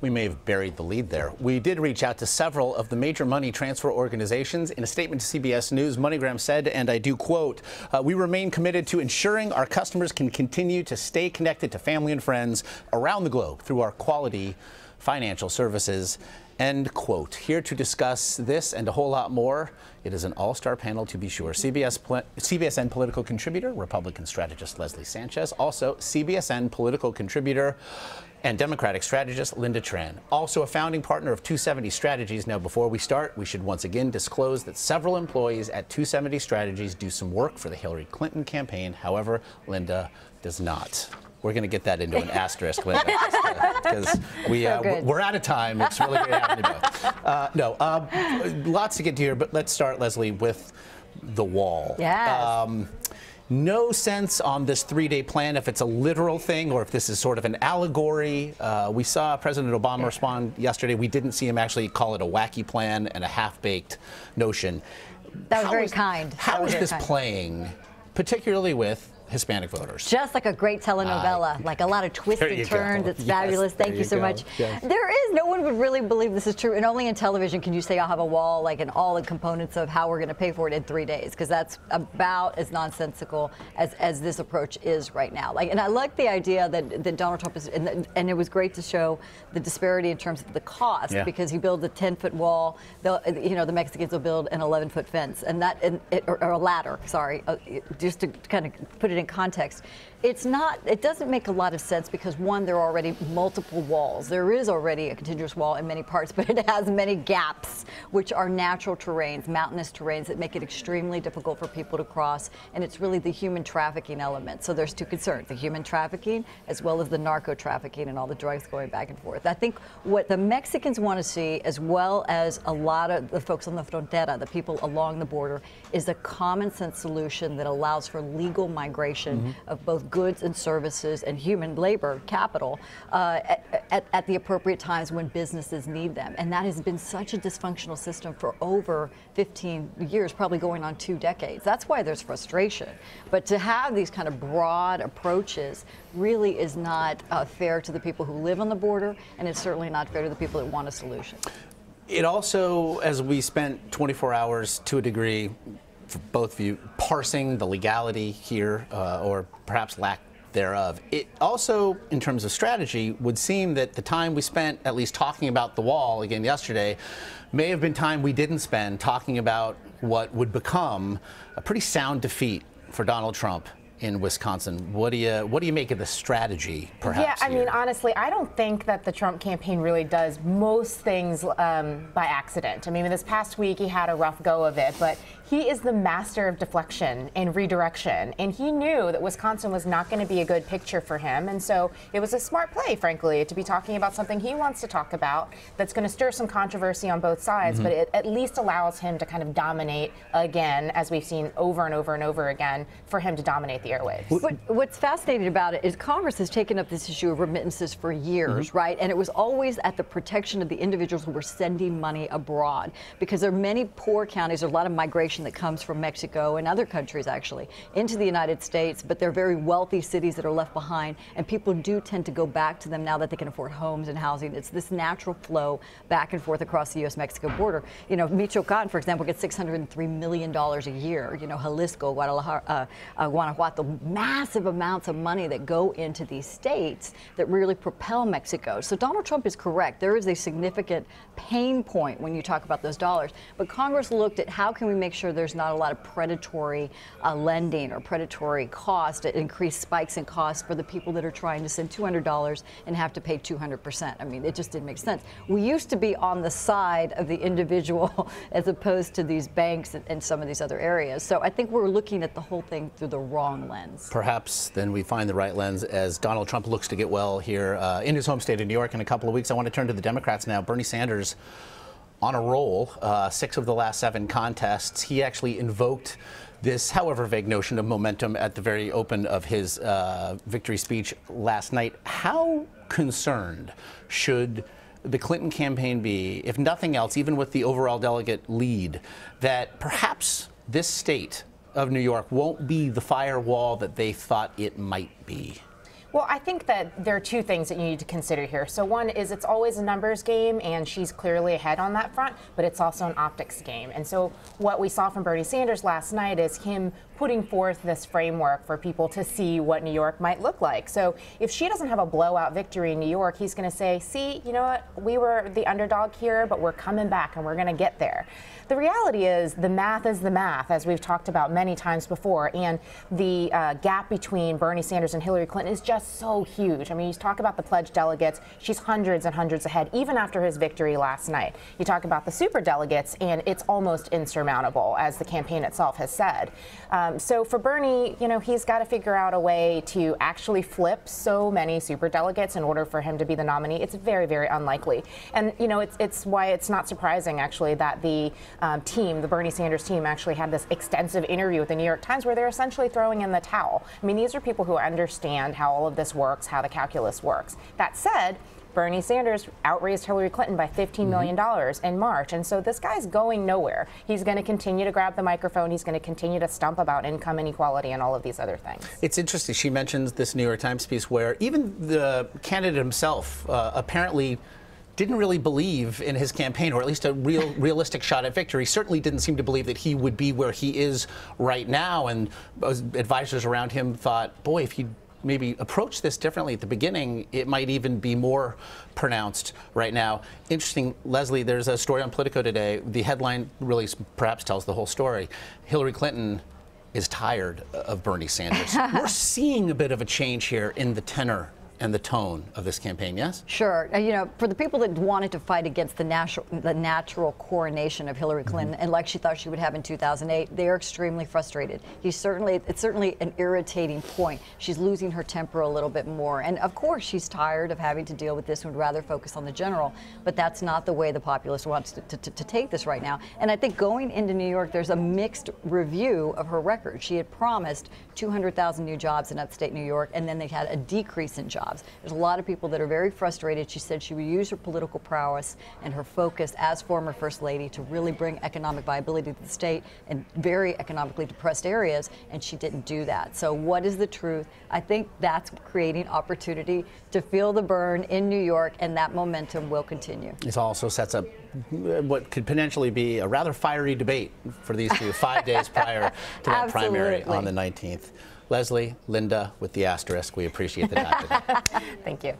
We may have buried the lead there. We did reach out to several of the major money transfer organizations. In a statement to CBS News, MoneyGram said, and I do quote, "We remain committed to ensuring our customers can continue to stay connected to family and friends around the globe through our quality financial services." End quote. Here to discuss this and a whole lot more, it is an all-star panel to be sure. CBSN political contributor, Republican strategist Leslie Sanchez, also CBSN political contributor and Democratic strategist Lynda Tran, also a founding partner of 270 Strategies. Now, before we start, we should once again disclose that several employees at 270 Strategies do some work for the Hillary Clinton campaign. However, Lynda does not. We're going to get that into an asterisk, Lynda, because we're out of time. It's really great having you both. Lots to get to here, but let's start, Leslie, with the wall. Yes. No sense on this three-day plan if it's a literal thing or if this is sort of an allegory. We saw President Obama respond yesterday. We didn't see him actually call it a wacky plan and a half-baked notion. That was very kind. How is this playing, particularly with Hispanic voters? Just like a great telenovela, like a lot of twists and turns. It's fabulous. Thank you so much. Yes. There is, no one would really believe this is true. And only in television can you say, I'll have a wall, like in all the components of how we're going to pay for it in 3 days, because that's about as nonsensical as this approach is right now. Like, and I like the idea that Donald Trump is, and it was great to show the disparity in terms of the cost, because he builds a 10-foot wall. The Mexicans will build an 11-foot fence, or a ladder, sorry, just to kind of put it in context. It doesn't make a lot of sense because, one, there are already multiple walls. There is already a continuous wall in many parts, but it has many gaps, which are natural terrains, mountainous terrains that make it extremely difficult for people to cross. And it's really the human trafficking element. So there's two concerns, the human trafficking as well as the narco trafficking and all the drugs going back and forth. I think what the Mexicans want to see, as well as a lot of the folks on the frontera, the people along the border, is a common sense solution that allows for legal migration of both goods and services and human labor capital at the appropriate times when businesses need them. And that has been such a dysfunctional system for over 15 years, probably going on 2 decades. That's why there's frustration. But to have these kind of broad approaches really is not fair to the people who live on the border, and it's certainly not fair to the people that want a solution. It also, as we spent 24 hours to a degree, for both of you, parsing the legality here, or perhaps lack thereof. It also, in terms of strategy, would seem that the time we spent at least talking about the wall again yesterday may have been time we didn't spend talking about what would become a pretty sound defeat for Donald Trump in Wisconsin. What do you make of the strategy, perhaps? Yeah, I mean, honestly, I don't think that the Trump campaign really does most things by accident. I mean, this past week he had a rough go of it, but he is the master of deflection and redirection, and he knew that Wisconsin was not going to be a good picture for him, and so it was a smart play, frankly, to be talking about something he wants to talk about that's going to stir some controversy on both sides, but it at least allows him to kind of dominate again, as we've seen over and over and over again, for him to dominate the airwaves. What's fascinating about it is Congress has taken up this issue of remittances for years, right? And it was always at the protection of the individuals who were sending money abroad, because there are many poor counties, there's a lot of migration that comes from Mexico and other countries, actually, into the United States, but they're very wealthy cities that are left behind, and people do tend to go back to them now that they can afford homes and housing. It's this natural flow back and forth across the U.S.-Mexico border. You know, Michoacan, for example, gets $603 million a year. You know, Jalisco, Guadalajara, Guanajuato, massive amounts of money that go into these states that really propel Mexico. So Donald Trump is correct. There is a significant pain point when you talk about those dollars, but Congress looked at how can we make sure there's not a lot of predatory lending or predatory cost, increased spikes in costs for the people that are trying to send $200 and have to pay 200%. I mean, it just didn't make sense. We used to be on the side of the individual as opposed to these banks and some of these other areas. So I think we're looking at the whole thing through the wrong lens. Perhaps then we find the right lens as Donald Trump looks to get well here in his home state of New York in a couple of weeks. I want to turn to the Democrats now. Bernie Sanders on a roll, 6 of the last 7 contests. He actually invoked this, however vague, notion of momentum at the very open of his victory speech last night. How concerned should the Clinton campaign be, if nothing else, even with the overall delegate lead, that perhaps this state of New York won't be the firewall that they thought it might be? Well, I think that there are two things that you need to consider here. So one is it's always a numbers game, and she's clearly ahead on that front, but it's also an optics game. And so what we saw from Bernie Sanders last night is him putting forth this framework for people to see what New York might look like. So if she doesn't have a blowout victory in New York, he's going to say, see, you know what, we were the underdog here, but we're coming back and we're going to get there. The reality is the math, as we've talked about many times before, and the gap between Bernie Sanders and Hillary Clinton is just so huge. I mean, you talk about the pledged delegates, she's hundreds and hundreds ahead, even after his victory last night. You talk about the superdelegates, and it's almost insurmountable, as the campaign itself has said. So for Bernie, you know, he's got to figure out a way to actually flip so many superdelegates in order for him to be the nominee. It's very, very unlikely. And, you know, it's why it's not surprising, actually, that the team, the Bernie Sanders team, actually had this extensive interview with the New York Times where they're essentially throwing in the towel. I mean, these are people who understand how all of this works, how the calculus works. That said, Bernie Sanders outraised Hillary Clinton by $15 million in March. And so this guy's going nowhere. He's going to continue to grab the microphone. He's going to continue to stump about income inequality and all of these other things. It's interesting. She mentions this New York Times piece where even the candidate himself apparently didn't really believe in his campaign, or at least a realistic shot at victory. Certainly didn't seem to believe that he would be where he is right now. And advisors around him thought, boy, if he maybe approach this differently at the beginning, it might even be more pronounced right now. Interesting, Leslie, there's a story on Politico today. The headline really perhaps tells the whole story. Hillary Clinton is tired of Bernie Sanders. We're seeing a bit of a change here in the tenor and the tone of this campaign, yes? Sure. You know, for the people that wanted to fight against the natural coronation of Hillary Clinton, and like she thought she would have in 2008, they are extremely frustrated. It's certainly an irritating point. She's losing her temper a little bit more. And of course, she's tired of having to deal with this and would rather focus on the general. But that's not the way the populace wants to take this right now. And I think going into New York, there's a mixed review of her record. She had promised 200,000 new jobs in upstate New York, and then they had a decrease in jobs. There's a lot of people that are very frustrated. She said she would use her political prowess and her focus as former First Lady to really bring economic viability to the state in very economically depressed areas, and she didn't do that. So what is the truth? I think that's creating opportunity to feel the burn in New York, and that momentum will continue. This also sets up what could potentially be a rather fiery debate for these two 5 days prior to that primary on the 19th. Leslie, Lynda, with the asterisk, we appreciate the time today. Thank you.